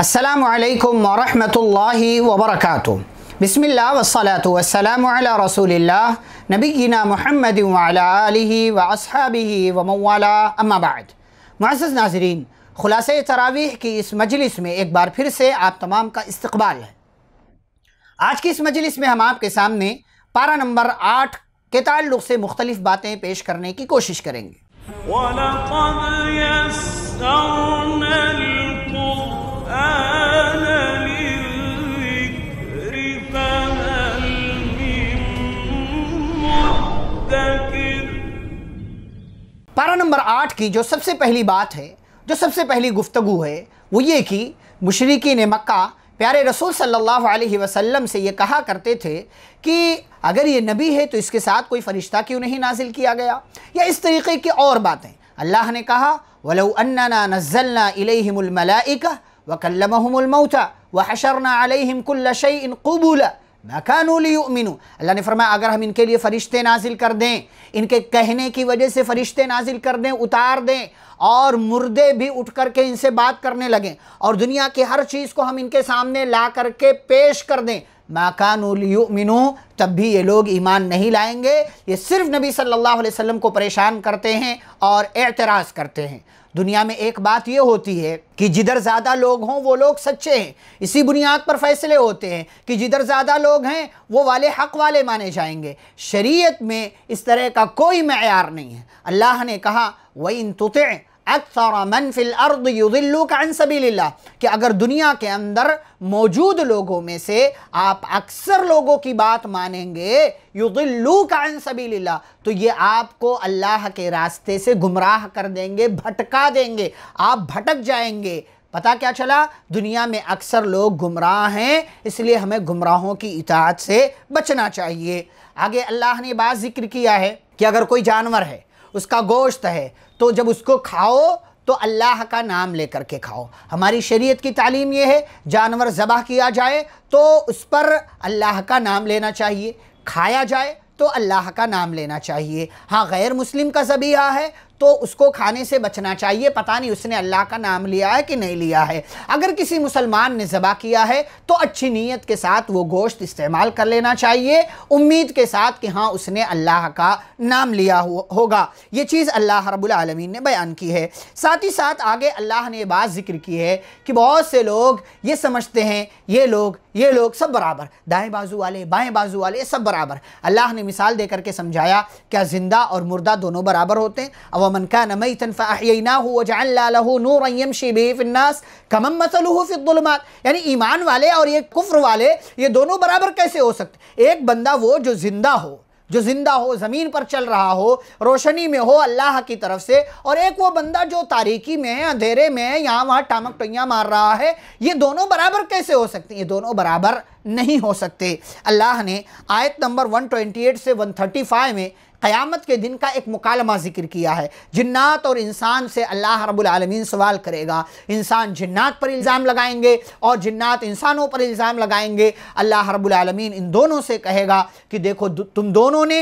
अस्सलामु अलैकुम वरहमतुल्लाहि वबरकातुह। बिस्मिल्लाह वस्सलातु वस्सलामु अला रसूलिल्लाह नबीना मुहम्मदिन व अला आलिहि व अस्हाबिहि व मन वाला, अम्मा बाद। मुअज़्ज़ज़ नाज़रीन, ख़ुलासा तरावीह की इस मजलिस में एक बार फिर से आप तमाम का इस्तक़बाल है। आज की इस मजलिस में हम आपके सामने पारा नंबर 8 के ताल्लुक़ से मुख्तलिफ़ बातें पेश करने की कोशिश करेंगे। पारा नंबर 8 की जो सबसे पहली बात है, जो सबसे पहली गुफ्तगू है, वो ये कि मुशरिकीन मक्का प्यारे रसूल सल्लल्लाहु अलैहि वसल्लम से ये कहा करते थे कि अगर ये नबी है तो इसके साथ कोई फ़रिश्ता क्यों नहीं नाजिल किया गया, या इस तरीके की और बातें। अल्लाह ने कहा वलौ अन्ना नज़्ज़लना इलैहिमुल मलाइका व कल्लमहुमुल मौता व हशरना अलैहिम कुल्ल शैइन क़ुबूला मा कानू लियुमिनू। अल्लाह ने फरमाया अगर हम इनके लिए फ़रिश्ते नाजिल कर दें, इनके कहने की वजह से फ़रिश्ते नाजिल कर दें, उतार दें, और मुर्दे भी उठ कर के इनसे बात करने लगें, और दुनिया की हर चीज़ को हम इनके सामने ला करके पेश कर दें, मा कानू लियुमिनू, तब भी ये लोग ईमान नहीं लाएंगे। ये सिर्फ नबी सल्लल्लाहु अलैहि वसल्लम को परेशान करते हैं और एतराज़ करते हैं। दुनिया में एक बात ये होती है कि जिधर ज़्यादा लोग हों वो लोग सच्चे हैं, इसी बुनियाद पर फ़ैसले होते हैं कि जिधर ज़्यादा लोग हैं वो वाले हक़ वाले माने जाएंगे। शरीयत में इस तरह का कोई मयार नहीं है। अल्लाह ने कहा वइन तुतिअ अक्सर मन फिल अर्द युदिल्लुक अन सबीलिल्लाह, कि अगर दुनिया के अंदर मौजूद लोगों में से आप अक्सर लोगों की बात मानेंगे युदिल्लुक अन सबीलिल्लाह, तो ये आपको अल्लाह के रास्ते से गुमराह कर देंगे, भटका देंगे, आप भटक जाएंगे। पता क्या चला, दुनिया में अक्सर लोग गुमराह हैं, इसलिए हमें गुमराहों की इताअत से बचना चाहिए। आगे अल्लाह ने बात जिक्र किया है कि अगर कोई जानवर है, उसका गोश्त है, तो जब उसको खाओ तो अल्लाह का नाम लेकर के खाओ। हमारी शरीयत की तालीम ये है जानवर ज़बह किया जाए तो उस पर अल्लाह का नाम लेना चाहिए, खाया जाए तो अल्लाह का नाम लेना चाहिए। हाँ, गैर मुस्लिम का ज़बीहा है तो उसको खाने से बचना चाहिए, पता नहीं उसने अल्लाह का नाम लिया है कि नहीं लिया है। अगर किसी मुसलमान ने ज़बा किया है तो अच्छी नीयत के साथ वो गोश्त इस्तेमाल कर लेना चाहिए, उम्मीद के साथ कि हाँ उसने अल्लाह का नाम लिया होगा। ये चीज़ अल्लाह रब्बुल आलमीन ने बयान की है। साथ ही साथ आगे अल्लाह ने बात जिक्र की है कि बहुत से लोग ये समझते हैं ये लोग सब बराबर, दाएँ बाजू वाले, बाएँ बाजू वाले, सब बराबर। अल्लाह ने मिसाल दे करके समझाया क्या ज़िंदा और मुर्दा दोनों बराबर होते हैं? अब मन कान मैतन फअहयनाहु वजअलना लहू नूरन यमशी बिही फिन्नास कमन मसलुहु फिद्दुलुमात। यानी ईमान वाले और ये कुफ्र वाले, ये दोनों बराबर कैसे हो सकते? एक बंदा वो जो ज़िंदा हो, ज़मीन पर चल रहा हो, रोशनी में हो अल्लाह की तरफ से, और एक वो बंदा जो तारीकी में है, अंधेरे में है, यहाँ वहाँ टामक टोइयाँ मार रहा है। ये दोनों बराबर कैसे हो सकते? ये दोनों बराबर नहीं हो सकते। अल्लाह ने आयत नंबर 128 से 135 में क़यामत के दिन का एक मुकालमा ज़िक्र किया है। जिन्नात और इंसान से अल्लाह रब्बुल आलमीन सवाल करेगा। इंसान जिन्नात पर इल्ज़ाम लगाएंगे और जिन्नात इंसानों पर इल्ज़ाम लगाएंगे। अल्लाह रब्बुल आलमीन इन दोनों से कहेगा कि देखो तुम दोनों ने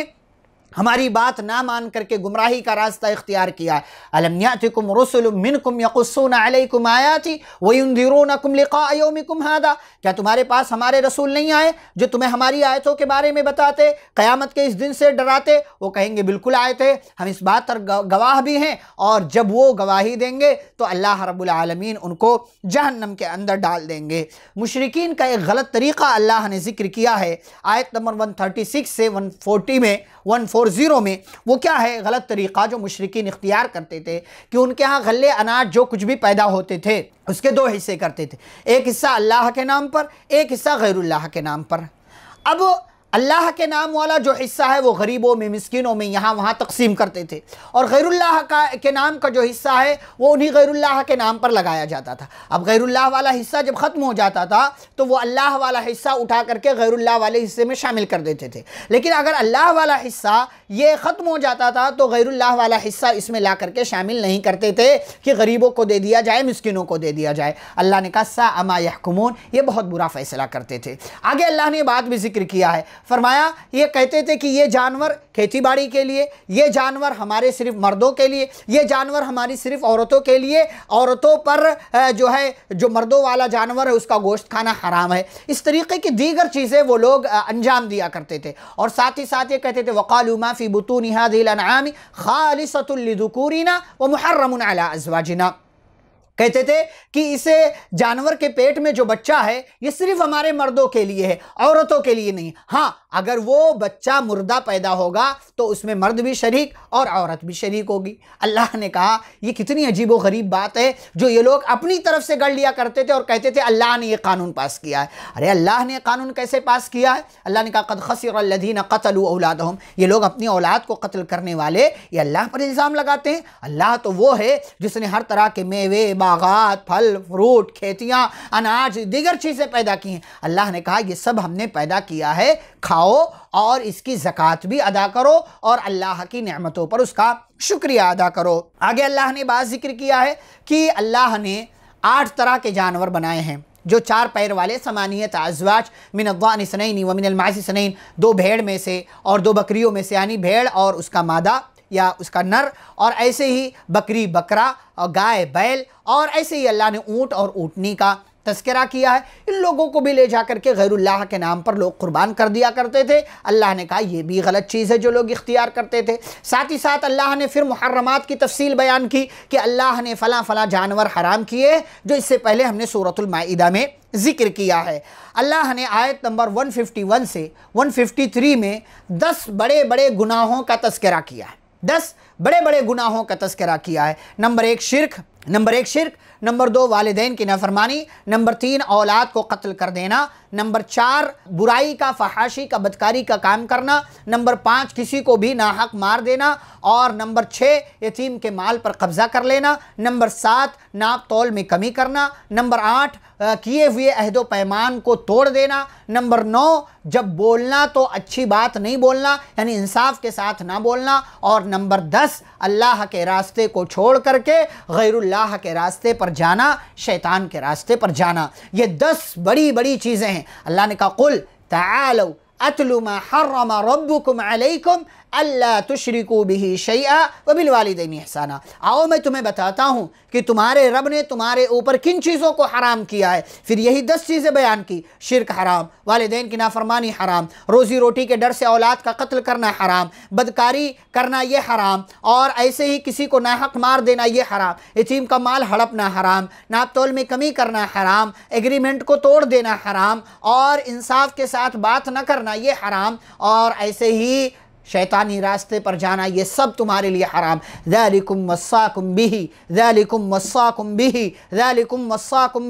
हमारी बात ना मान करके गुमराही का रास्ता इख्तियार किया है। अलम यातिकुम रुसुलुम मिनकुम यक़ुस्सून अलैकुम आयाती व युनज़िरूनकुम लिक़ा यौमिकुम हादा, क्या तुम्हारे पास हमारे रसूल नहीं आए जो तुम्हें हमारी आयतों के बारे में बताते, क़यामत के इस दिन से डराते? वो कहेंगे बिल्कुल आए थे, हम इस बात पर गवाह भी हैं। और जब वो गवाही देंगे तो अल्लाह रब्बुल आलमीन उनको जहन्नम के अंदर डाल देंगे। मुशरिकीन का एक गलत तरीक़ा अल्लाह ने जिक्र किया है। आयत नंबर 136 से 140 में 140 में वो क्या है गलत तरीक़ा जो मुशरिकीन इख्तियार करते थे कि उनके यहाँ गल्ले अनाज जो कुछ भी पैदा होते थे उसके दो हिस्से करते थे, एक हिस्सा अल्लाह के नाम पर, एक हिस्सा गैरुल्लाह के नाम पर। अब अल्लाह के नाम वाला जो हिस्सा है वो गरीबों में, मिस्किनों में, यहाँ वहाँ तकसीम करते थे, और गैरुल्लाह के नाम का जो हिस्सा है वो उन्हीं गैरुल्लाह के नाम पर लगाया जाता था। अब गैरुल्लाह वाला हिस्सा जब ख़त्म हो जाता था तो वो अल्लाह वाला हिस्सा उठा करके गैरुल्लाह वाले हिस्से में शामिल कर देते थे। लेकिन अगर अल्लाह वाला हिस्सा ये ख़त्म हो जाता था तो गैरुल्लाह वाला हिस्सा इसमें ला करके शामिल नहीं करते थे कि गरीबों को दे दिया जाए, मिस्किनों को दे दिया जाए। अल्लाह ने कहा सा अमा यहकुमून, ये बहुत बुरा फ़ैसला करते थे। आगे अल्लाह ने बात भी जिक्र किया है फरमाया ये कहते थे कि ये जानवर खेतीबाड़ी के लिए, ये जानवर हमारे सिर्फ मर्दों के लिए, ये जानवर हमारी सिर्फ औरतों के लिए, औरतों पर जो है जो मर्दों वाला जानवर है उसका गोश्त खाना हराम है। इस तरीके की दीगर चीज़ें वो लोग अंजाम दिया करते थे। और साथ ही साथ ये कहते थे वक़ालू मा फ़ी बुतूनि हाज़िहिल अनआम ख़ालिसतुन लिज़ुकूरिना व मुहर्रमुन अला अज़वाजिना। कहते थे कि इसे जानवर के पेट में जो बच्चा है ये सिर्फ हमारे मर्दों के लिए है, औरतों के लिए नहीं। हाँ, अगर वो बच्चा मुर्दा पैदा होगा तो उसमें मर्द भी शरीक और औरत भी शरीक होगी। अल्लाह ने कहा ये कितनी अजीब व गरीब बात है जो ये लोग अपनी तरफ से गढ़ लिया करते थे और कहते थे अल्लाह ने ये कानून पास किया है। अरे अल्लाह ने कानून कैसे पास किया है? अल्लाह ने कहा क़द ख़सिरल्लज़ीना क़तलू औलादहुम, ये लोग अपनी औलाद को कत्ल करने वाले ये अल्लाह पर इल्ज़ाम लगाते हैं। अल्लाह तो वो है जिसने हर तरह के मेवे, बागात, फल, फ्रूट, खेतियाँ, अनाज, दीगर चीज़ें पैदा की हैं। अल्लाह ने कहा ये सब हमने पैदा किया है, खाओ और इसकी ज़कात भी अदा करो और अल्लाह की नेमतों पर उसका शुक्रिया अदा करो। आगे अल्लाह ने बात जिक्र किया है कि अल्लाह ने 8 तरह के जानवर बनाए हैं जो 4 पैर वाले, समानियत अज़वाज मिन अद्वान सनैन व मिनल माइस सनैन, 2 भेड़ में से और 2 बकरियों में से, यानी भेड़ और उसका मादा या उसका नर, और ऐसे ही बकरी बकरा और गाय बैल, और ऐसे ही अल्लाह ने ऊँट और ऊँटनी का तस्करा किया है। इन लोगों को भी ले जा करके गैरुल्लाह के नाम पर लोग कुर्बान कर दिया करते थे। अल्लाह ने कहा यह भी गलत चीज़ है जो लोग इख्तियार करते थे। साथ ही साथ अल्लाह ने फिर मुहर्रमात की तफसील बयान की कि अल्लाह ने फ़लाँ फ़लाँ जानवर हराम किए जो इससे पहले हमने सूरतुल माइदा में ज़िक्र किया है। अल्लाह ने आयत नंबर 151 से 153 में 10 बड़े बड़े गुनाहों का तस्करा किया है। 10 बड़े बड़े गुनाहों का तस्करा किया है। नंबर 1 शिर्क, नंबर 2 वालिदैन की नाफरमानी, नंबर 3 औलाद को कत्ल कर देना, नंबर 4 बुराई का, फहाशी का, बदकारी का काम करना, नंबर 5 किसी को भी नाहक मार देना, और नंबर 6 यतीम के माल पर कब्ज़ा कर लेना, नंबर 7 नाप तौल में कमी करना, नंबर 8 किए हुए अहदो पैमान को तोड़ देना, नंबर 9 जब बोलना तो अच्छी बात नहीं बोलना यानी इंसाफ के साथ ना बोलना, और नंबर 10 अल्लाह के रास्ते को छोड़ करके गैरुल्लाह के रास्ते पर जाना, शैतान के रास्ते पर जाना। ये 10 बड़ी बड़ी चीज़ें हैं। अल्लाह ने कहा कुल तआलू अतलु मा हर्रम रब्बुकुम अलैकुम अल्ला तुश्रिकू बिही शैआ व बिल वालिदैन एहसाना। आओ मैं तुम्हें बताता हूँ कि तुम्हारे रब ने तुम्हारे ऊपर किन चीज़ों को हराम किया है। फिर यही 10 चीज़ें बयान की। शिर्क हराम, वालिदैन की नाफरमानी हराम, रोज़ी रोटी के डर से औलाद का कत्ल करना हराम, बदकारी करना ये हराम, और ऐसे ही किसी को नाहक मार देना ये हराम, यतीम का माल हड़पना हराम, नाप तौल में कमी करना हराम, एग्रीमेंट को तोड़ देना हराम, और इंसाफ के साथ बात न करना ये हराम, और ऐसे ही शैतानी रास्ते पर जाना, ये सब तुम्हारे लिए हराम। ज़ालिकुम वस्साकुम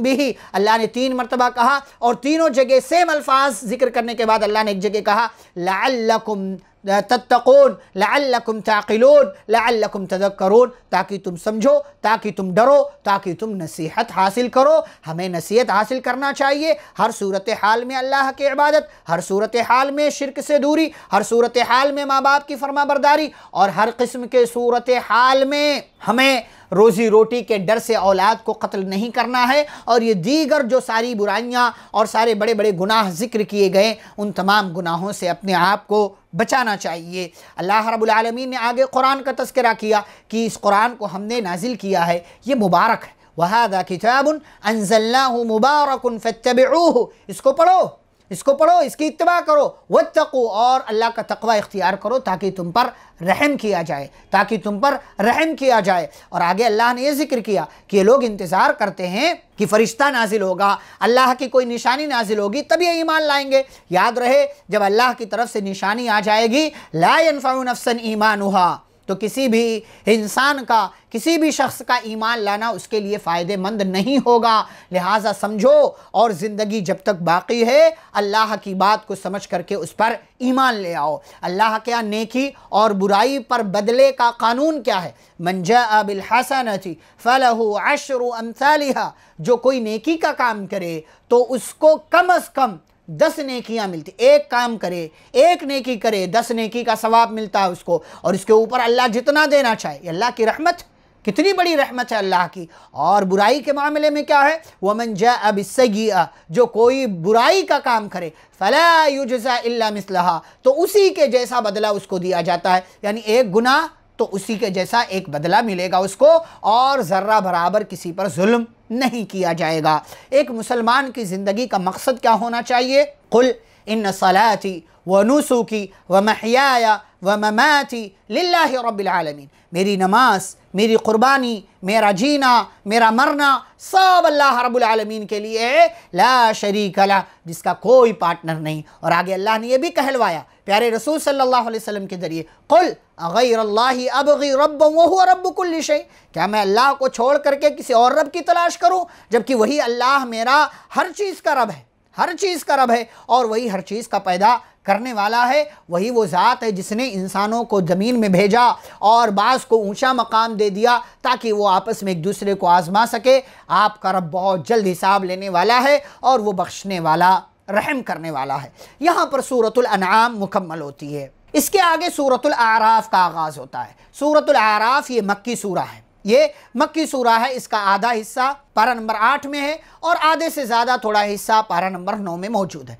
बिही। अल्लाह ने 3 मरतबा कहा और तीनों जगह सेम अल्फाज जिक्र करने के बाद अल्लाह ने एक जगह कहा लअल्लकुम तत्तक़ून, लअल्लकुम ताक़िलून, लअल्लकुम तज़क्करून, ताकि तुम समझो, ताकि तुम डरो, ताकि तुम नसीहत हासिल करो। हमें नसीहत हासिल करना चाहिए। हर सूरत हाल में अल्लाह की इबादत, हर सूरत हाल में शिरक से दूरी, हर सूरत हाल में माँ बाप की फरमाबरदारी, और हर किस्म के सूरत हाल में हमें रोज़ी रोटी के डर से औलाद को कत्ल नहीं करना है। और ये दीगर जो सारी बुराइयाँ और सारे बड़े बड़े गुनाह जिक्र किए गए, उन तमाम गुनाहों से अपने आप को बचाना चाहिए। अल्लाह रब्बुल आलमीन ने आगे कुरान का तज़किरा किया कि इस कुरान को हमने नाजिल किया है, ये मुबारक है। वहादा किताबुन अंज़लनाहु मुबारकुन फत्तबिऊहु, इसको पढ़ो, इसको पढ़ो, इसकी इत्तबा करो। वत्तकू, और अल्लाह का तकवा इख्तियार करो ताकि तुम पर रहम किया जाए, ताकि तुम पर रहम किया जाए। और आगे अल्लाह ने यह जिक्र किया कि ये लोग इंतज़ार करते हैं कि फ़रिश्ता नाजिल होगा, अल्लाह की कोई निशानी नाजिल होगी तब ये ईमान लाएंगे। याद रहे, जब अल्लाह की तरफ से निशानी आ जाएगी, ला यनफ़उ नफ़्सन ईमानुहा, तो किसी भी इंसान का, किसी भी शख्स का ईमान लाना उसके लिए फ़ायदेमंद नहीं होगा। लिहाजा समझो और ज़िंदगी जब तक बाकी है अल्लाह की बात को समझ करके उस पर ईमान ले आओ। अल्लाह के यहाँ नेकी और बुराई पर बदले का कानून क्या है? मन जाअ बिल हसनति फलहु अशरु अम्सालिहा, जो कोई नेकी का काम करे तो उसको कम अज़ कम 10 नेकियाँ मिलती। एक काम करे, एक नेकी करे, 10 नेकी का सवाब मिलता है उसको, और इसके ऊपर अल्लाह जितना देना चाहे। अल्लाह की रहमत कितनी बड़ी रहमत है अल्लाह की। और बुराई के मामले में क्या है, वमन जाअ बिस्सय्यिअह, जो कोई बुराई का काम करे फला युजज़ा इल्ला मिस्लहा, तो उसी के जैसा बदला उसको दिया जाता है। यानी एक गुनाह तो उसी के जैसा एक बदला मिलेगा उसको, और ज़र्रा बराबर किसी पर जुल्म नहीं किया जाएगा। एक मुसलमान की ज़िंदगी का मकसद क्या होना चाहिए, कुल इन्न सलाती व नुसुकी व महयाया व ममाती लिल्लाहि रब्बिल आलमीन, मेरी नमाज, मेरी क़ुरबानी, मेरा जीना, मेरा मरना सब अल्लाह रब्बुल आलमीन के लिए है, ला शरीक ला, जिसका कोई पार्टनर नहीं। और आगे अल्लाह ने यह भी कहलवाया प्यारे रसूल सल्लल्लाहु अलैहि वसल्लम के ज़रिए, कुल अग़ैरल्लाहि अबग़ी रब्बन व हुवा रब्बु कुल्लि शै, क्या मैं अल्लाह को छोड़ करके किसी और रब की तलाश करूँ, जबकि वही अल्लाह मेरा हर चीज़ का रब है, हर चीज़ का रब है, और वही हर चीज़ का पैदा करने वाला है। वही वो ज़ात है जिसने इंसानों को ज़मीन में भेजा और बाज़ को ऊंचा मकाम दे दिया ताकि वो आपस में एक दूसरे को आज़मा सके। आपका रब बहुत जल्द हिसाब लेने वाला है और वो बख्शने वाला, रहम करने वाला है। यहाँ पर सूरतुल अनआम मुकम्मल होती है। इसके आगे सूरतुल आराफ़ का आगाज़ होता है। सूरतुल आराफ़ ये मक्की सूरा है, ये मक्की सूरा है। इसका आधा हिस्सा पारा नंबर 8 में है और आधे से ज़्यादा थोड़ा हिस्सा पारा नंबर 9 में मौजूद है।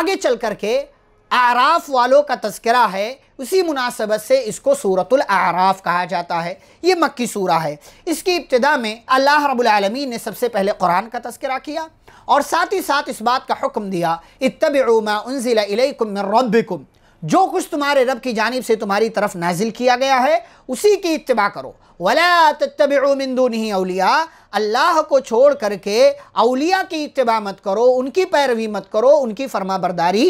आगे चल करके आराफ़ वालों का तज़किरा है, उसी मुनासबत से इसको सूरतुल आराफ़ कहा जाता है। ये मक्की सूरा है। इसकी इब्तिदा में अल्लाह रब्बुल आलमीन ने सबसे पहले कुरान का तज़किरा किया और साथ ही साथ इस बात का हुक्म दिया, इत्तबिउ मा उन्ज़िला इलैकुम मिन रब्बिकुम, जो कुछ तुम्हारे रब की जानिब से तुम्हारी तरफ नाजिल किया गया है उसी की इत्तिबा करो। वला तत्तबिउ मिन दूनिही औलिया, अल्लाह को छोड़ करके औलिया की इत्तिबा मत करो, उनकी पैरवी मत करो, उनकी फरमाबरदारी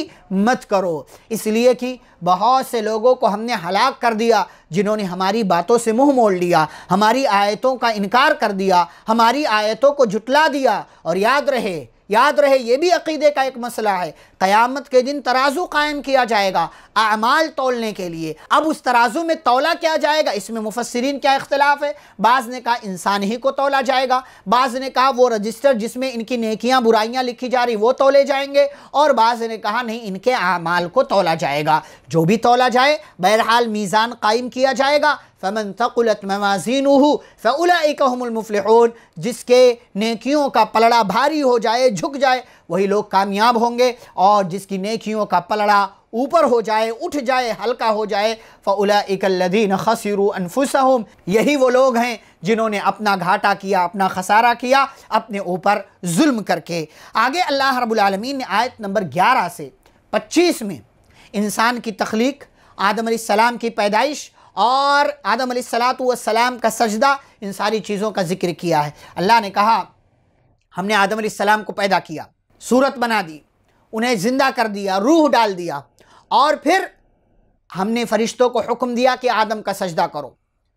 मत करो। इसलिए कि बहुत से लोगों को हमने हलाक कर दिया जिन्होंने हमारी बातों से मुँह मोड़ लिया, हमारी आयतों का इनकार कर दिया, हमारी आयतों को झुटला दिया। और याद रहे ये भी अक़ीदे का एक मसला है, क़यामत के दिन तराजू कायम किया जाएगा आमाल तोलने के लिए। अब उस तराजू में तोला क्या जाएगा, इसमें मुफस्सिरीन क्या इख्तिलाफ़ है। बाज़ ने कहा इंसान ही को तोला जाएगा, बाज़ ने कहा वो रजिस्टर जिसमें इनकी नेकियां बुराइयां लिखी जा रही वो तोले जाएंगे, और बाज़ ने कहा नहीं इनके आमाल को तोला जाएगा। जो भी तोला जाए बहरहाल मीज़ान कायम किया जाएगा। फमन थकुलत मवाज़ीनुहु फउलाइका हुमुल मुफ़्लिहून, जिसके नेकियों का पलड़ा भारी हो जाए, झुक जाए, वही लोग कामयाब होंगे। और जिसकी नेकियों का पलड़ा ऊपर हो जाए, उठ जाए, हल्का हो जाए, फउलाइका लदीन खसिरू अनफुसहुम, यही वो लोग हैं जिन्होंने अपना घाटा किया, अपना खसारा किया, अपने ऊपर जुल्म करके। आगे अल्लाह रब्बुल आलमीन ने आयत नंबर 11 से 25 में इंसान की तख्लीक, आदम अलैहिस्सलाम की पैदाइश और आदम अलैहिस्सलाम का सजदा, इन सारी चीज़ों का जिक्र किया है। अल्लाह ने कहा हमने आदम अलैहिस्सलाम को पैदा किया, सूरत बना दी, उन्हें ज़िंदा कर दिया, रूह डाल दिया, और फिर हमने फ़रिश्तों को हुक्म दिया कि आदम का सजदा करो।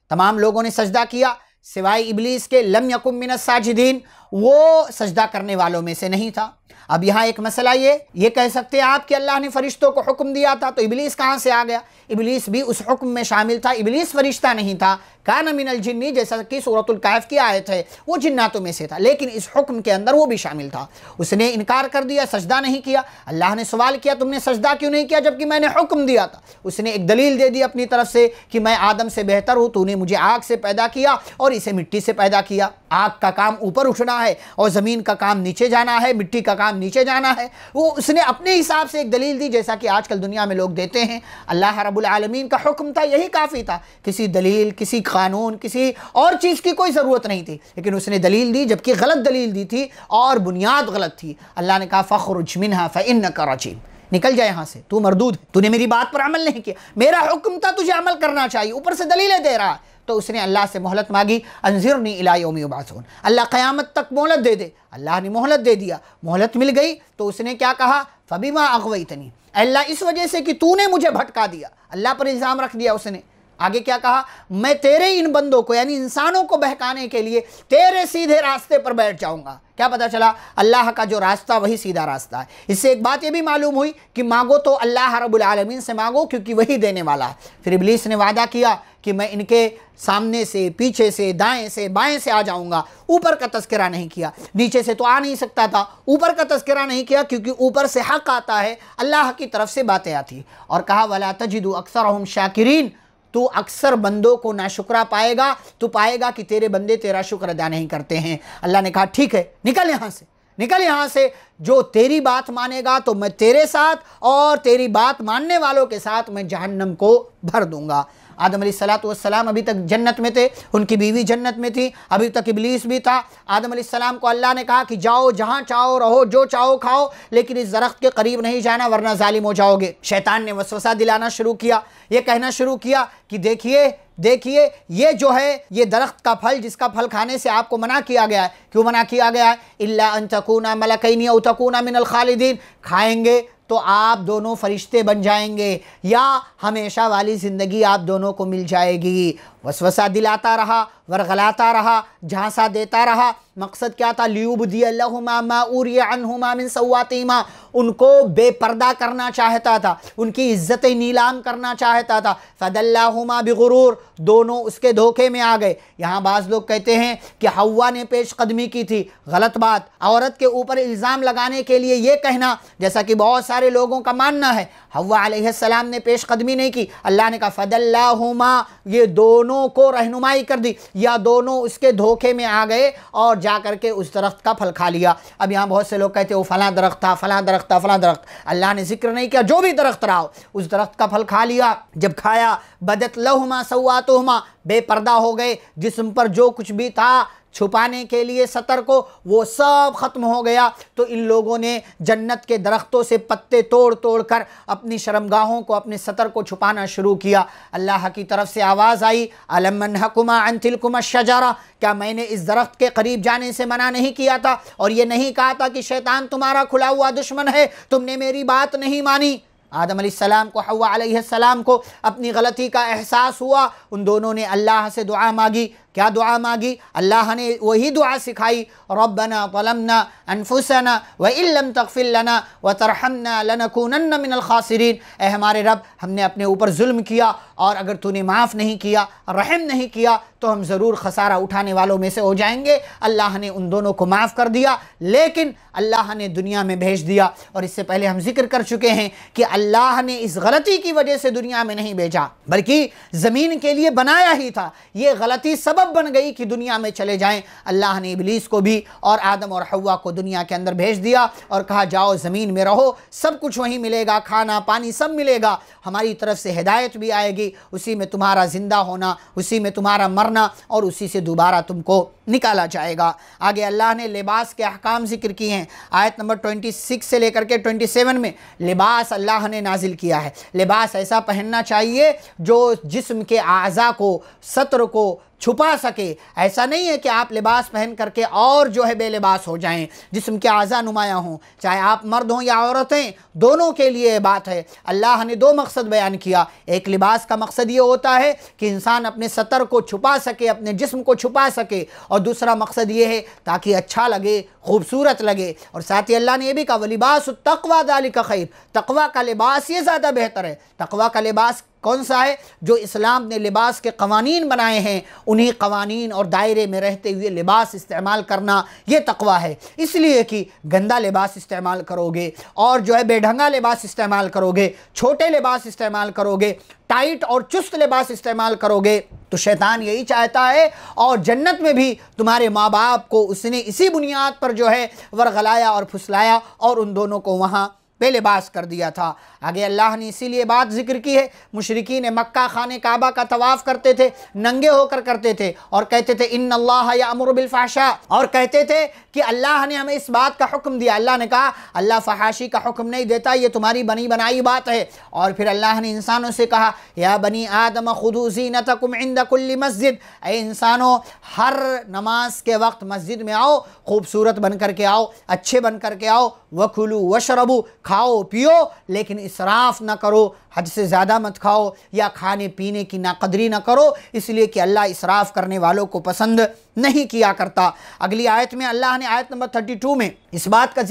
तमाम लोगों ने सजदा किया सिवाय इबलीस के, लम यकुम मिनस साजिदीन, वो सजदा करने वालों में से नहीं था। अब यहाँ एक मसला ये कह सकते हैं आप कि अल्लाह ने फ़रिश्तों को हुक्म दिया था तो इबलीस कहाँ से आ गया। इबलीस भी उस हुक्म में शामिल था, इबलीस फ़रिश्ता नहीं था। कान मिनल जिन्नी, जैसा कि सूरतुल कहफ की आयत है, वो जिन्नातों में से था, लेकिन इस हुक्म के अंदर वो भी शामिल था। उसने इनकार कर दिया, सजदा नहीं किया। अल्लाह ने सवाल किया तुमने सजदा क्यों नहीं किया जबकि मैंने हुक्म दिया था। उसने एक दलील दे दी अपनी तरफ से कि मैं आदम से बेहतर हूँ, तूने मुझे आग से पैदा किया और इसे मिट्टी से पैदा किया। आग का काम ऊपर उठना है और ज़मीन का काम नीचे जाना है, मिट्टी का काम नीचे जाना है। वो उसने अपने हिसाब से एक दलील दी, जैसा कि आजकल दुनिया में लोग देते हैं। अल्लाह रब्बुल आलमीन का हुक्म था, यही काफ़ी था, किसी दलील, किसी कानून, किसी और चीज़ की कोई ज़रूरत नहीं थी। लेकिन उसने दलील दी जबकि गलत दलील दी थी और बुनियाद गलत थी। अल्लाह ने कहा फ़खरुज मिनहा फ़इन्नका रजीम, निकल जाए यहाँ से, तू मरदूद, तूने मेरी बात पर अमल नहीं किया, मेरा हुक्म था तुझे अमल करना चाहिए, ऊपर से दलीलें दे रहा है। तो उसने अल्लाह से मोहलत मांगी, अंजिरनी इला यौमि युबअसून, अल्लाह क़यामत तक मोहलत दे दे। अल्लाह ने मोहलत दे दिया, मोहलत मिल गई तो उसने क्या कहा, फबिमा अगवैतनी, अल्लाह इस वजह से कि तूने मुझे भटका दिया, अल्लाह पर इल्ज़ाम रख दिया उसने। आगे क्या कहा, मैं तेरे इन बंदों को यानी इंसानों को बहकाने के लिए तेरे सीधे रास्ते पर बैठ जाऊंगा। क्या पता चला अल्लाह का जो रास्ता वही सीधा रास्ता है। इससे एक बात ये भी मालूम हुई कि मांगो तो अल्लाह रब्बुल आलमीन से मांगो क्योंकि वही देने वाला है। फिर इबलीस ने वादा किया कि मैं इनके सामने से, पीछे से, दाएं से, बाएं से आ जाऊंगा। ऊपर का तज़किरा नहीं किया, नीचे से तो आ नहीं सकता था, ऊपर का तज़किरा नहीं किया क्योंकि ऊपर से हक़ आता है, अल्लाह की तरफ से बातें आती। और कहा वला तजिदु अक्सरहुम शाकिरीन, तो अक्सर बंदों को ना शुक्रा पाएगा, तो पाएगा कि तेरे बंदे तेरा शुक्र अदा नहीं करते हैं। अल्लाह ने कहा ठीक है, निकल यहाँ से, निकल यहाँ से। जो तेरी बात मानेगा तो मैं तेरे साथ और तेरी बात मानने वालों के साथ मैं जहन्नम को भर दूंगा। आदम अलैहिस्सलाम अभी तक जन्नत में थे, उनकी बीवी जन्नत में थी, अभी तक इबलीस भी था। आदम अलैहिस्सलाम को अल्लाह ने कहा कि जाओ, जहाँ चाहो रहो, जो चाहो खाओ, लेकिन इस दरख्त के करीब नहीं जाना वरना जालिम हो जाओगे। शैतान ने वसवसा दिलाना शुरू किया, ये कहना शुरू किया कि देखिए देखिए ये जो है ये दरख्त का फल जिसका फल खाने से आपको मना किया गया है। क्यों मना किया गया है? इल्ला अन तकूना मलकैनी औ तकूना मिनल खालिदीन, खाएंगे तो आप दोनों फरिश्ते बन जाएंगे या हमेशा वाली ज़िंदगी आप दोनों को मिल जाएगी। वसवसा दिलाता रहा, वरगलाता रहा, झांसा देता रहा। मकसद क्या था? लियुबदियल्लहुमा मा उरिया अन्हुमा मिन सव्वातिहिमा, उनको बेपर्दा करना चाहता था, उनकी इज्जत नीलाम करना चाहता था। फदल्लाहुमा बिगुरूर, दोनों उसके धोखे में आ गए। यहाँ बाज़ लोग कहते हैं कि हव्वा ने पेशकदमी की थी, गलत बात। औरत के ऊपर इल्ज़ाम लगाने के लिए ये कहना, जैसा कि बहुत सारे लोगों का मानना है, हव्वा अलैहिस्सलाम ने पेशकदमी नहीं की। अल्लाह ने कहा फदल्लाहुमा, ये दोनों को रहनुमाई कर दी या दोनों उसके धोखे में आ गए और जा करके उस दरख्त का फल खा लिया। अब यहाँ बहुत से लोग कहते वो फलां दरख्त था, फलां दरख्त था, फलां दरख्त। अल्लाह ने जिक्र नहीं किया, जो भी दरख्त रहा हो उस दरख्त का फल खा लिया। जब खाया बदत लहुमा सव्वातुहुमा, बेपर्दा हो गए, जिस्म पर जो कुछ भी था छुपाने के लिए सतर को, वो सब ख़त्म हो गया। तो इन लोगों ने जन्नत के दरख्तों से पत्ते तोड़ तोड़ कर अपनी शर्मगाहों को, अपने सतर को छुपाना शुरू किया। अल्लाह की तरफ से आवाज़ आई, अलम अन्हकुमा अन तिलकुमा शजरा, क्या मैंने इस दरख्त के करीब जाने से मना नहीं किया था और ये नहीं कहा था कि शैतान तुम्हारा खुला हुआ दुश्मन है, तुमने मेरी बात नहीं मानी। आदम अलैहिस्सलाम को, हव्वा अलैहिस्सलाम को अपनी गलती का एहसास हुआ। उन दोनों ने अल्लाह से दुआ मांगी। क्या दुआ मांगी? अल्लाह ने वही दुआ सिखाई, रब्बना ज़लमना अनफुसना व इन लम तग़फिर लना व तरहमना लनकूनन्ना मिनल खासिरीन। ऐ हमारे रब, हमने अपने ऊपर जुल्म किया और अगर तूने माफ़ नहीं किया, रहम नहीं किया, तो हम ज़रूर खसारा उठाने वालों में से हो जाएंगे। अल्लाह ने उन दोनों को माफ़ कर दिया, लेकिन अल्लाह ने दुनिया में भेज दिया। और इससे पहले हम जिक्र कर चुके हैं कि अल्लाह ने इस गलती की वजह से दुनिया में नहीं भेजा, बल्कि ज़मीन के लिए बनाया ही था। ये गलती सबब बन गई कि दुनिया में चले जाएं। अल्लाह ने इबलीस को भी और आदम और हव्वा को दुनिया के अंदर भेज दिया और कहा जाओ ज़मीन में रहो, सब कुछ वहीं मिलेगा, खाना पानी सब मिलेगा, हमारी तरफ से हिदायत भी आएगी, उसी में तुम्हारा ज़िंदा होना, उसी में तुम्हारा मरना और उसी से दोबारा तुमको निकाला जाएगा। आगे अल्लाह ने लिबास के अहकाम जिक्र किए हैं। आयत नंबर 26 से लेकर के 27 में लिबास अल्लाह ने नाजिल किया है। लिबास ऐसा पहनना चाहिए जो जिस्म के आज़ा को, सतर को छुपा सके। ऐसा नहीं है कि आप लिबास पहन करके और जो है बेलिबास हो जाएं। जिस्म के आज़ा नुमाया हों, चाहे आप मर्द हों या औरतें, दोनों के लिए बात है। अल्लाह ने दो मकसद बयान किया। एक लिबास का मकसद ये होता है कि इंसान अपने सतर को छुपा सके, अपने जिस्म को छुपा सके, और दूसरा मकसद ये है ताकि अच्छा लगे, खूबसूरत लगे। और साथ ही अल्लाह ने यह भी कहा वलिबास तकवा ज़ालिका खैर, तकवा का लिबास ये ज़्यादा बेहतर है। तकवा का लिबास कौन सा है? जो इस्लाम ने लिबास के कवानीन बनाए हैं, उन्हीं कवानीन और दायरे में रहते हुए लिबास इस्तेमाल करना, ये तकवा है। इसलिए कि गंदा लिबास इस्तेमाल करोगे और जो है बेढंगा लिबास इस्तेमाल करोगे, छोटे लिबास इस्तेमाल करोगे, टाइट और चुस्त लिबास इस्तेमाल करोगे तो शैतान यही चाहता है। और जन्नत में भी तुम्हारे माँ बाप को उसने इसी बुनियाद पर जो है वरगलाया और फुसलाया और उन दोनों को वहाँ बेलिबास कर दिया था। आगे अल्लाह ने इसीलिए बात जिक्र की है, मुशरिकीन मक्का खाने काबा का तवाफ़ करते थे, नंगे होकर करते थे और कहते थे इन्नल्लाह यामुरु बिल फहशा, और कहते थे कि अल्लाह ने हमें इस बात का हुक्म दिया। अल्लाह ने कहा अल्लाह फहाशी का हुक्म नहीं देता, ये तुम्हारी बनी बनाई बात है। और फिर अल्लाह ने इंसानों से कहा या बनी आदम खुदू ज़ीनतकुम इंद कुल्ली मस्जिद, ऐ इंसानों हर नमाज के वक्त मस्जिद में आओ, खूबसूरत बन करके आओ, अच्छे बन करके आओ। वकुलू वशरबू, खाओ पियो लेकिन इसराफ़ ना करो, हद से ज़्यादा मत खाओ या खाने पीने की नाकदरी ना करो, इसलिए कि अल्लाह इसराफ़ करने वालों को पसंद नहीं किया करता। अगली आयत में अल्लाह ने आयत नंबर 32 में इस बात का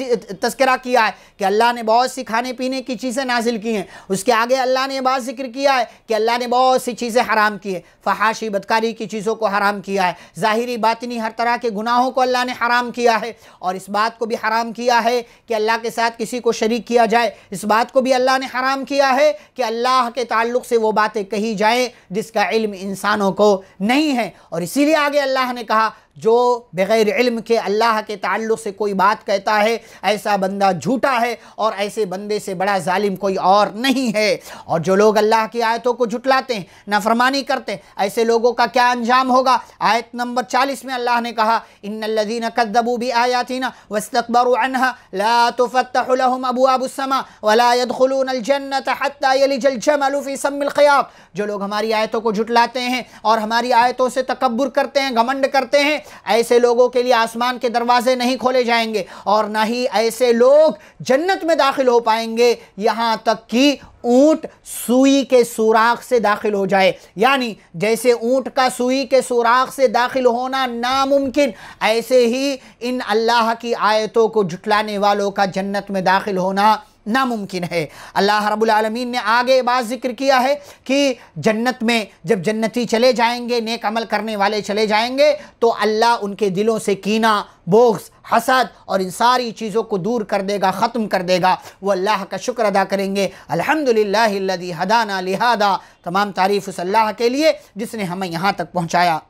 तस्करा किया है कि अल्लाह ने बहुत सी खाने पीने की चीज़ें नाजिल की हैं। उसके आगे अल्लाह ने बात जिक्र किया है कि अल्लाह ने बहुत सी चीज़ें हराम की है, फहाशी बदकारी की चीज़ों को हराम किया है, ज़ाहिरी बातिनी हर तरह के गुनाहों को अल्लाह ने हराम किया है। और इस बात को भी हराम किया है कि अल्लाह के साथ किसी को शरीक किया जाए। इस बात को भी अल्लाह ने हराम किया है कि अल्लाह के ताल्लुक़ से वो बातें कही जाएँ जिसका इल्म इंसानों को नहीं है। और इसीलिए आगे अल्लाह ने कहा जो बग़ैर इल्म के अल्लाह के ताल्लुक़ से कोई बात कहता है ऐसा बंदा झूठा है और ऐसे बंदे से बड़ा जालिम कोई और नहीं है। और जो लोग अल्लाह की आयतों को झुटलाते हैं, नाफरमानी करते हैं, ऐसे लोगों का क्या अंजाम होगा। आयत नंबर 40 में अल्लाह ने कहा इन्नल्लज़ीना कज़्ज़बू बिआयातिना वस्तकबरू अन्हा ला तुफ़त्तहु लहुम अबवाबुस समा वला यदख़ुलूनल जन्नता हत्ता यलिजल जमलु फ़ी सम्मिल ख़ियाब। जो लोग हमारी आयतों को झुटलाते हैं और हमारी आयतों से तकब्बुर करते हैं, घमंड करते हैं, ऐसे लोगों के लिए आसमान के दरवाजे नहीं खोले जाएंगे और ना ही ऐसे लोग जन्नत में दाखिल हो पाएंगे, यहाँ तक कि ऊंट सुई के सुराख से दाखिल हो जाए। यानी जैसे ऊंट का सुई के सुराख से दाखिल होना नामुमकिन, ऐसे ही इन अल्लाह की आयतों को झुटलाने वालों का जन्नत में दाखिल होना नामुमकिन है। अल्लाह रब्बुल आलमीन ने आगे बात जिक्र किया है कि जन्नत में जब जन्नती चले जाएंगे, नेक अमल करने वाले चले जाएंगे, तो अल्लाह उनके दिलों से कीना, बोग्स, हसद और इन सारी चीज़ों को दूर कर देगा, ख़त्म कर देगा। वो अल्लाह का शुक्र अदा करेंगे, अल्हम्दुलिल्लाहिल्लज़ी हदाना लिहादा। तमाम तारीफ़ उस अल्लाह के लिए जिसने हमें यहाँ तक पहुँचाया।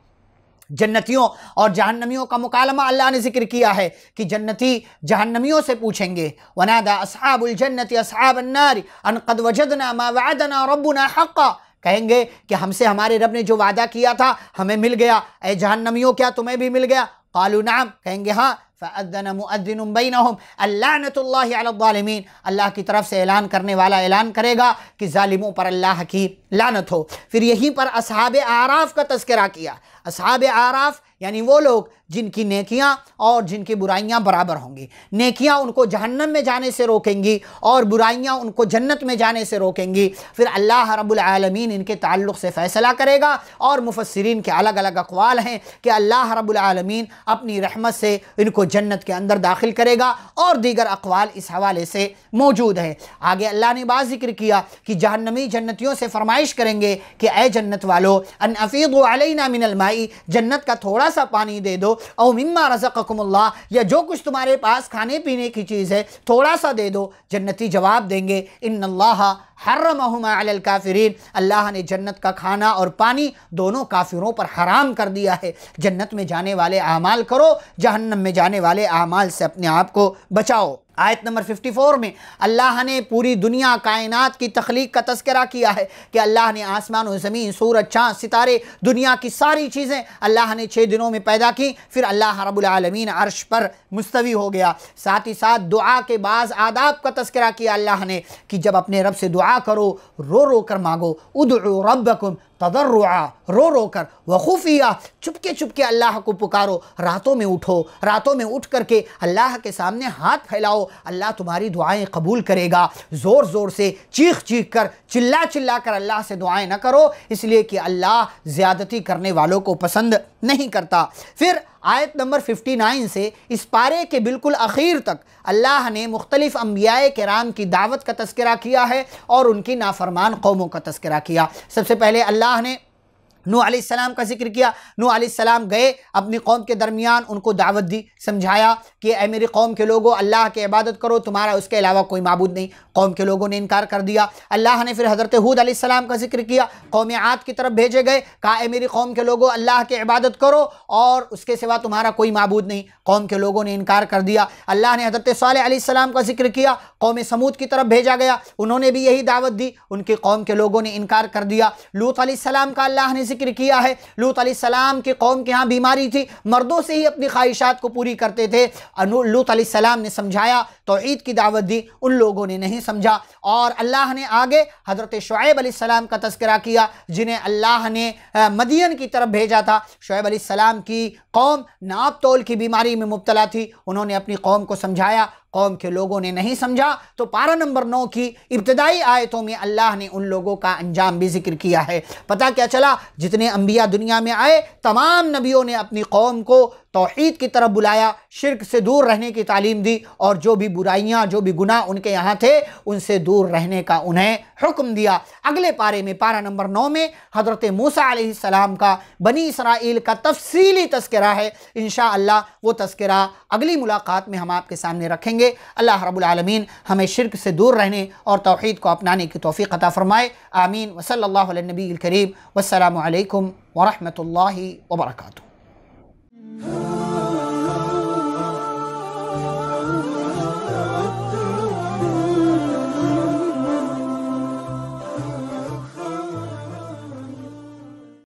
जन्नतियों और जहन्नमियों का मुकालमा अल्लाह ने जिक्र किया है कि जन्नती जहन्नमियों से पूछेंगे वनादा असहाबुल जन्नति असहाबन नार अन क़द वजदना मा वअदना रब्बुना हक़्क़ा। कहेंगे कि हमसे हमारे रब ने जो वादा किया था हमें मिल गया, ऐ जहन्नमियों क्या तुम्हें भी मिल गया। क़ालू नअम, कहेंगे हाँ। फ़अज़्ज़न मुअज़्ज़िन बैनहुम अल्लानतुल्लाहि अला ज़ालिमीन, अल्लाह की तरफ से ऐलान करने वाला ऐलान करेगा कि ज़ालिमों पर अल्लाह की लानत हो। फिर यहीं पर असहाबे आराफ़ का तज़किरा किया। असहाबे आराफ़ यानी वो लोग जिनकी नेकियां और जिनकी बुराइयां बराबर होंगी। नेकियां उनको जहन्नम में जाने से रोकेंगी और बुराइयां उनको जन्नत में जाने से रोकेंगी। फिर अल्लाह रब्बुल आलमीन इनके ताल्लुक़ से फ़ैसला करेगा। और मुफस्सिरीन के अलग अलग अक़वाल हैं कि अल्लाह रब्बुल आलमीन अपनी रहमत से इनको जन्नत के अंदर दाखिल करेगा और दीगर अक़वाल इस हवाले से मौजूद है। आगे अल्लाह ने बात ज़िक्र किया कि जहन्नमी जन्नतियों से फरमाइश करेंगे कि ऐ जन्नत वालो अन अफ़ीदु अलैना मिनल माई, जन्नत का थोड़ा सा पानी दे दो, और मिम्मा रज़क़कुमुल्लाह, या जो कुछ तुम्हारे पास खाने पीने की चीज़ है थोड़ा सा दे दो। जन्नती जवाब देंगे इन्नल्लाह हर्रमहुमा अलल काफ़िरीन, अल्लाह ने जन्नत का खाना और पानी दोनों काफिरों पर हराम कर दिया है। जन्नत में जाने वाले आमाल करो, जहन्नम में जाने वाले आमाल से अपने आप को बचाओ। आयत नंबर 54 में अल्लाह ने पूरी दुनिया कायनात की तख्लीक का तस्करा किया है कि अल्लाह ने आसमान और ज़मीन, सूरज, चाँद, सितारे, दुनिया की सारी चीज़ें अल्लाह ने 6 दिनों में पैदा की। फिर अल्लाह रब्बुल आलमीन अर्श पर मुस्तवी हो गया। साथ ही साथ दुआ के बाज़ आदाब का तस्करा किया अल्लाह ने कि जब अपने रब से दुआ करो, रो रो कर मांगो, उदउ रब्बकुम तदर्रुआ, रो रो कर, व खुफिया, चुपके चुपके अल्लाह को पुकारो, रातों में उठो, रातों में उठ करके अल्लाह के सामने हाथ फैलाओ, अल्लाह तुम्हारी दुआएं कबूल करेगा। ज़ोर ज़ोर से, चीख चीख कर, चिल्ला चिल्ला कर अल्लाह से दुआएं न करो, इसलिए कि अल्लाह ज़्यादती करने वालों को पसंद नहीं करता। फिर आयत नंबर 59 से इस पारे के बिल्कुल आखिर तक अल्लाह ने मुख्तलिफ़ अम्बियाए किराम की दावत का तस्करा किया है और उनकी नाफरमान कौमों का तस्करा किया। सबसे पहले अल्लाह ने नूह अलैहिस्सलाम का जिक्र किया। नूह अलैहिस्सलाम गए अपनी कौम के दरमियान, उनको दावत दी, समझाया कि ऐ मेरी कौम के लोगों, अल्लाह की इबादत करो, तुम्हारा उसके अलावा कोई माबूद नहीं। कौम के लोगों ने इनकार कर दिया। अल्लाह ने फिर हज़रत हूद अलैहिस्सलाम का जिक्र किया। कौम आद की तरफ भेजे गए, कहा ऐ मेरी कौम के लोगों, अल्लाह की इबादत करो और उसके सिवा तुम्हारा कोई माबूद नहीं। कौम के लोगों ने इनकार कर दिया। अल्लाह ने हज़रत सालेह अलैहिस्सलाम का जिक्र किया। कौम समूद की तरफ भेजा गया, उन्होंने भी यही दावत दी, उनकी कौम के लोगों ने इनकार कर दिया। लूत अलैहिस्सलाम का अल्लाह ने जिक्र किया है। लूत अलैहिस्सलाम की कौम के यहाँ बीमारी थी, मर्दों से ही अपनी ख्वाहिशात को पूरी करते थे। लूत अलैहिस्सलाम ने समझाया, तौहीद की दावत दी, उन लोगों ने नहीं समझा। और अल्लाह ने आगे हज़रत शुएब अलैहिस्सलाम का तस्करा किया, जिन्हें अल्लाह ने मदियन की तरफ भेजा था। शुएब अलैहिस्सलाम की कौम नाप तोल की बीमारी में मुब्तला थी, उन्होंने अपनी कौम को समझाया, कौम के लोगों ने नहीं समझा। तो पारा नंबर 9 की इब्तदाई आयतों में अल्लाह ने उन लोगों का अंजाम भी जिक्र किया है। पता क्या चला, जितने अंबिया दुनिया में आए तमाम नबियों ने अपनी कौम को तौहीद की तरफ बुलाया, शिर्क से दूर रहने की तालीम दी और जो भी बुराइयाँ जो भी गुनाह उनके यहाँ थे उनसे दूर रहने का उन्हें हुक्म दिया। अगले पारे में पारा नंबर 9 में हज़रत मूसा अलैहिस्सलाम का बनी इसराइल का तफसीली तस्करा है। इंशाअल्लाह वो तस्करा अगली मुलाकात में हम आपके सामने रखेंगे। अल्लाह रब्बुल आलमीन हमें शिर्क से दूर रहने और तौहीद को अपनाने की तौफीक अता फ़रमाए। आमीन। वसल्लल्लाहु अलैहि नबी करीम। वस्सलामु अलैकुम वरहमतुल्लाहि वबरकातुहू।